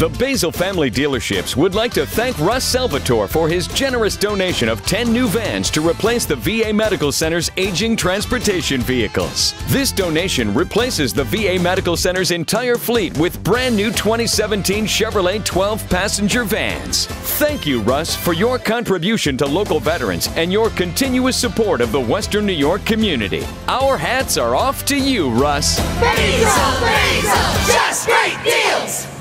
The Basil Family Dealerships would like to thank Russ Salvatore for his generous donation of 10 new vans to replace the VA Medical Center's aging transportation vehicles. This donation replaces the VA Medical Center's entire fleet with brand new 2017 Chevrolet 12-passenger vans. Thank you, Russ, for your contribution to local veterans and your continuous support of the Western New York community. Our hats are off to you, Russ. Basil, Basil, just great deals!